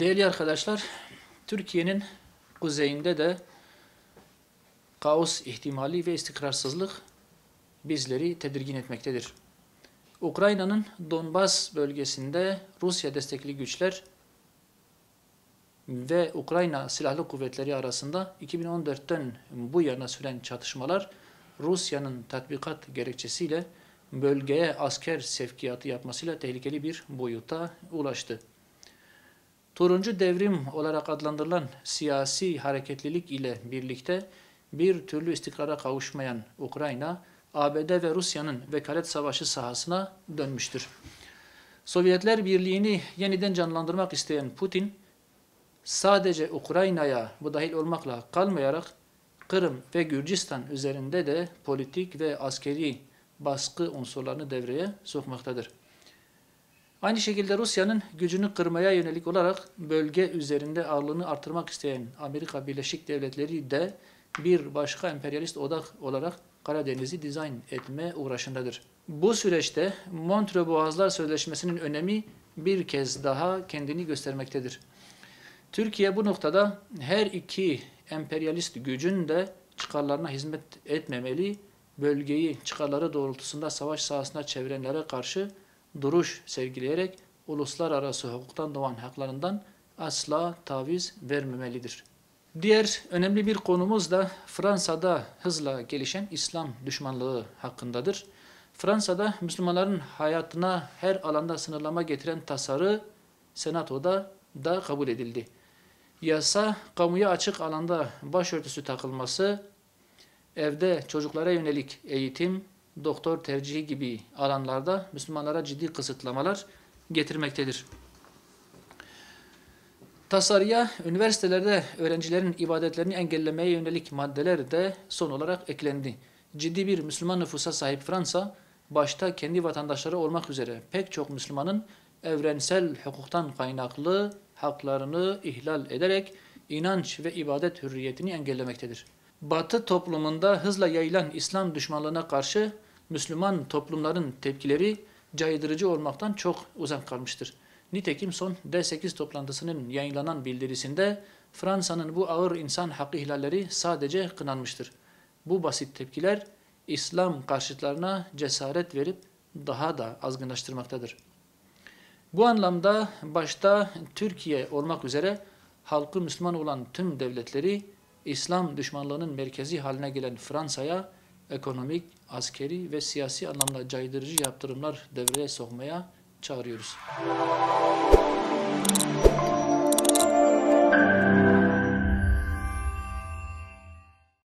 Değerli arkadaşlar, Türkiye'nin kuzeyinde de kaos ihtimali ve istikrarsızlık bizleri tedirgin etmektedir. Ukrayna'nın Donbas bölgesinde Rusya destekli güçler ve Ukrayna Silahlı Kuvvetleri arasında 2014'ten bu yana süren çatışmalar Rusya'nın tatbikat gerekçesiyle bölgeye asker sevkiyatı yapmasıyla tehlikeli bir boyuta ulaştı. Turuncu devrim olarak adlandırılan siyasi hareketlilik ile birlikte bir türlü istikrara kavuşmayan Ukrayna, ABD ve Rusya'nın vekalet savaşı sahasına dönmüştür. Sovyetler Birliği'ni yeniden canlandırmak isteyen Putin, sadece Ukrayna'ya müdahil olmakla kalmayarak Kırım ve Gürcistan üzerinde de politik ve askeri baskı unsurlarını devreye sokmaktadır. Aynı şekilde Rusya'nın gücünü kırmaya yönelik olarak bölge üzerinde ağırlığını artırmak isteyen Amerika Birleşik Devletleri de bir başka emperyalist odak olarak Karadeniz'i dizayn etme uğraşındadır. Bu süreçte Montreux Boğazlar Sözleşmesi'nin önemi bir kez daha kendini göstermektedir. Türkiye bu noktada her iki emperyalist gücün de çıkarlarına hizmet etmemeli, bölgeyi çıkarları doğrultusunda savaş sahasına çevirenlere karşı duruş sergileyerek uluslararası hukuktan doğan haklarından asla taviz vermemelidir. Diğer önemli bir konumuz da Fransa'da hızla gelişen İslam düşmanlığı hakkındadır. Fransa'da Müslümanların hayatına her alanda sınırlama getiren tasarı Senato'da da kabul edildi. Yasa, kamuya açık alanda başörtüsü takılması, evde çocuklara yönelik eğitim, doktor tercihi gibi alanlarda Müslümanlara ciddi kısıtlamalar getirmektedir. Tasarıya üniversitelerde öğrencilerin ibadetlerini engellemeye yönelik maddeler de son olarak eklendi. Ciddi bir Müslüman nüfusa sahip Fransa, başta kendi vatandaşları olmak üzere pek çok Müslümanın evrensel hukuktan kaynaklı haklarını ihlal ederek inanç ve ibadet hürriyetini engellemektedir. Batı toplumunda hızla yayılan İslam düşmanlığına karşı Müslüman toplumların tepkileri caydırıcı olmaktan çok uzak kalmıştır. Nitekim son D8 toplantısının yayınlanan bildirisinde Fransa'nın bu ağır insan hakkı ihlalleri sadece kınanmıştır. Bu basit tepkiler İslam karşıtlarına cesaret verip daha da azgınlaştırmaktadır. Bu anlamda başta Türkiye olmak üzere halkı Müslüman olan tüm devletleri İslam düşmanlığının merkezi haline gelen Fransa'ya ekonomik, askeri ve siyasi anlamda caydırıcı yaptırımlar devreye sokmaya çağırıyoruz.